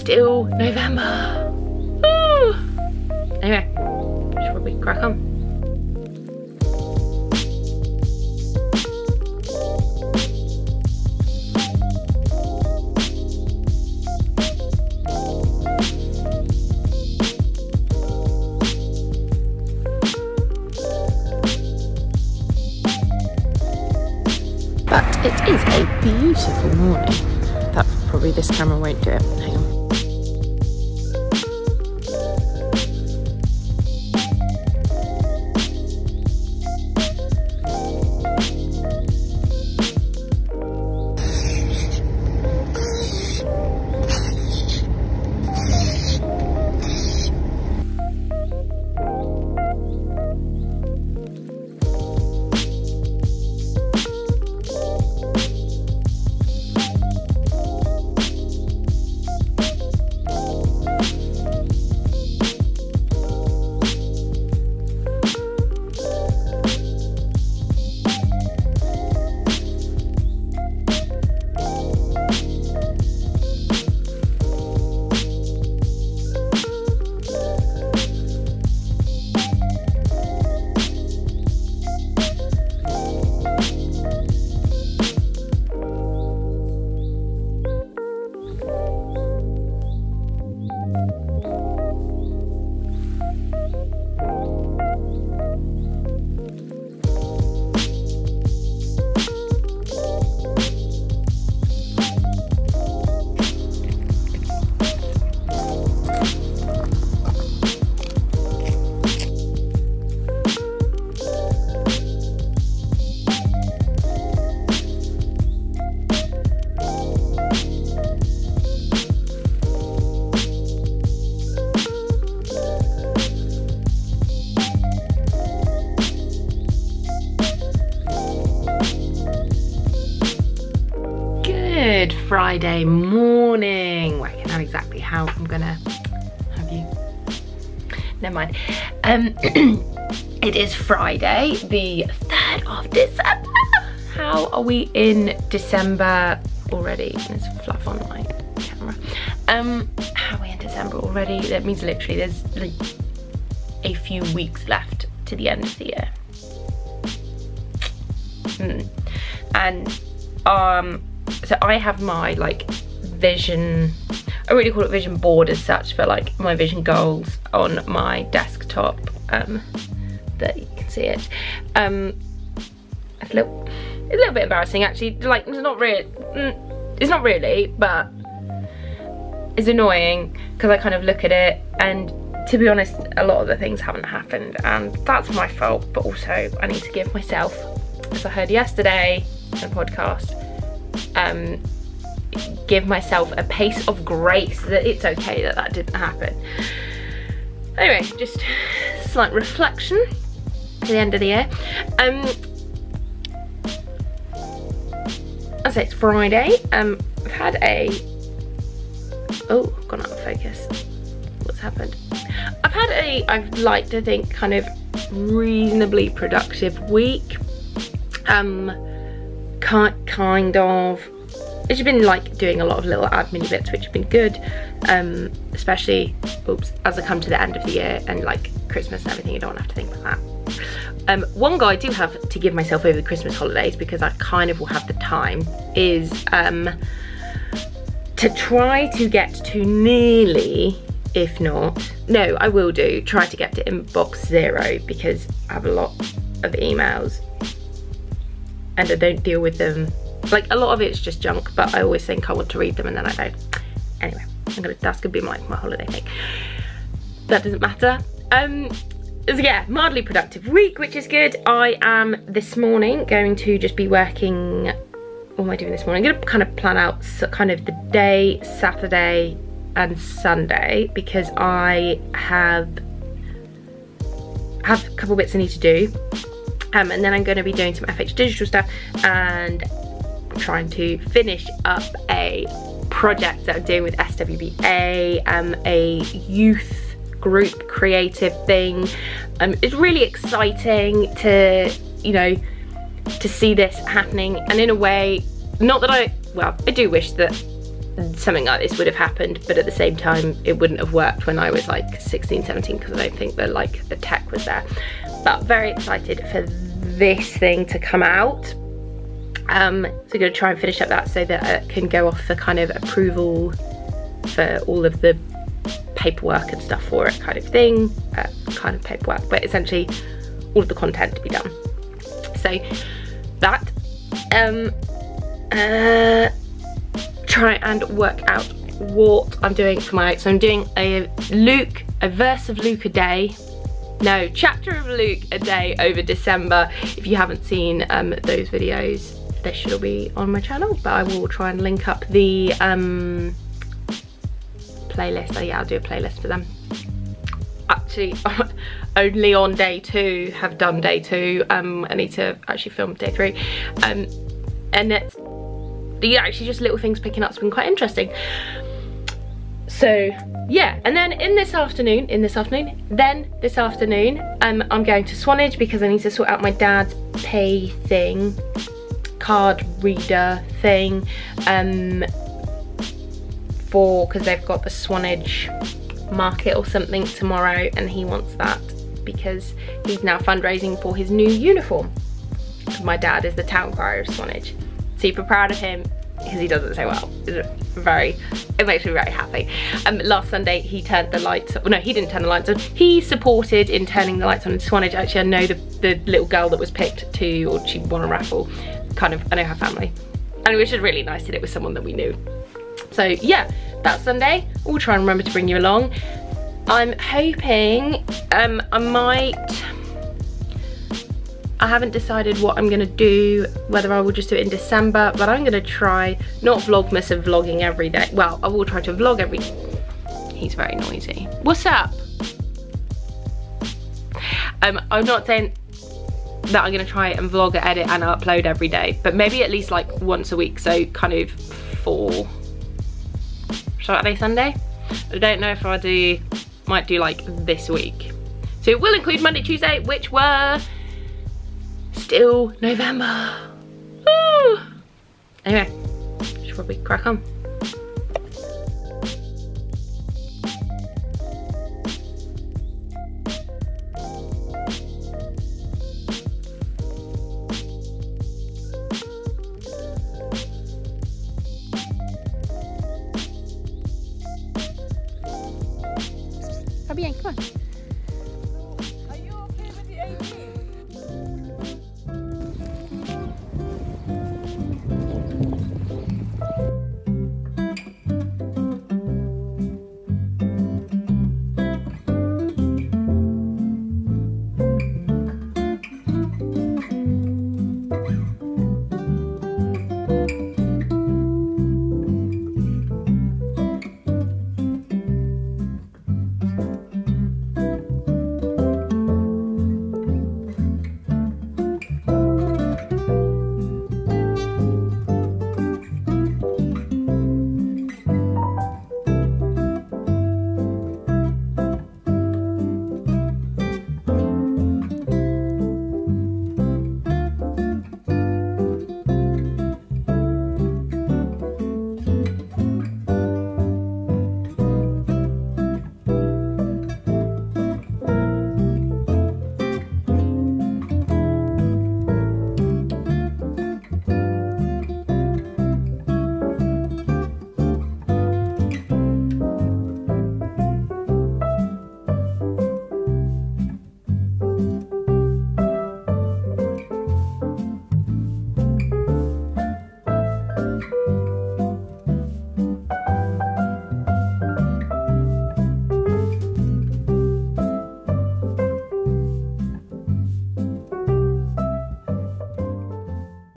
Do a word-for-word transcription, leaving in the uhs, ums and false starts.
still November. Ooh. Anyway, should we crack on? But it is a beautiful morning. That probably this camera won't do it. Hang on. Good Friday morning. Well, I can know exactly how I'm gonna have you. Never mind. Um, it is Friday, the third of December. How are we in December already? There's a fluff on my camera. Um, how are we in December already? That means literally there's like a few weeks left to the end of the year. Mm. And um. So I have my like vision, I really call it vision board as such, for like my vision goals on my desktop. Um, that you can see it. Um, it's a little, it's a little bit embarrassing actually. Like it's not really, it's not really, but it's annoying because I kind of look at it, and to be honest, a lot of the things haven't happened, and that's my fault. But also, I need to give myself, as I heard yesterday in a podcast, um give myself a pace of grace that it's okay that that didn't happen. Anyway, just slight reflection at the end of the year. um I say it's Friday. um I've had a oh I've gone out of focus. What's happened? I've had a I'd like to think kind of reasonably productive week. um Kind of, it's been like doing a lot of little admin bits, which have been good, um, especially oops, as I come to the end of the year and like Christmas and everything, you don't have to think about that. Um, one goal I do have to give myself over the Christmas holidays, because I kind of will have the time, is um, to try to get to nearly, if not, no, I will do, try to get to inbox zero, because I have a lot of emails. And I don't deal with them, like a lot of it's just junk, but I always think I want to read them and then I don't. Anyway, I'm gonna, that's gonna be my, my holiday thing. That doesn't matter. Um, so yeah, mildly productive week, which is good. I am this morning going to just be working, what am I doing this morning? I'm gonna kind of plan out kind of the day, Saturday and Sunday, because I have, have a couple bits I need to do. Um, and then I'm going to be doing some F H Digital stuff, and I'm trying to finish up a project that I'm doing with S W B A, um, a youth group creative thing. Um, it's really exciting to, you know, to see this happening, and in a way, not that I, well, I do wish that something like this would have happened, but at the same time it wouldn't have worked when I was like sixteen, seventeen, because I don't think that like the tech was there. But very excited for this thing to come out. Um, so I'm gonna try and finish up that so that it can go off for kind of approval for all of the paperwork and stuff for it kind of thing, uh, kind of paperwork, but essentially all of the content to be done. So that, um, uh, try and work out what I'm doing for my, so I'm doing a Luke, a verse of Luke a day, no, chapter of Luke a day over December. If you haven't seen um, those videos, they should all be on my channel, but I will try and link up the um, playlist. Oh yeah, I'll do a playlist for them. Actually, only on day two, have done day two. Um, I need to actually film day three. Um, and it's, yeah, actually just little things picking up has been quite interesting. So yeah, and then in this afternoon, in this afternoon, then this afternoon, um, I'm going to Swanage because I need to sort out my dad's pay thing, card reader thing, um, for, because they've got the Swanage market or something tomorrow, and he wants that because he's now fundraising for his new uniform. My dad is the town crier of Swanage. Super proud of him because he does it so well. It's very, it makes me very happy. Um, last Sunday he turned the lights, well, no, he didn't turn the lights on. He supported in turning the lights on in Swanage. Actually, I know the, the little girl that was picked to, or she won a raffle, kind of, I know her family. And it was just really nice that it was someone that we knew. So yeah, that's Sunday. We'll try and remember to bring you along. I'm hoping, um, I might, I haven't decided what I'm gonna do, whether I will just do it in December, but I'm gonna try not vlogmas and vlogging every day. Well, I will try to vlog every, he's very noisy. What's up? Um, I'm not saying that I'm gonna try and vlog, edit and upload every day, but maybe at least like once a week, so kind of four, Saturday, Sunday. I don't know if I do, might do like this week. So it will include Monday, Tuesday, which were still November. Woo! Anyway, should probably crack on. Come on.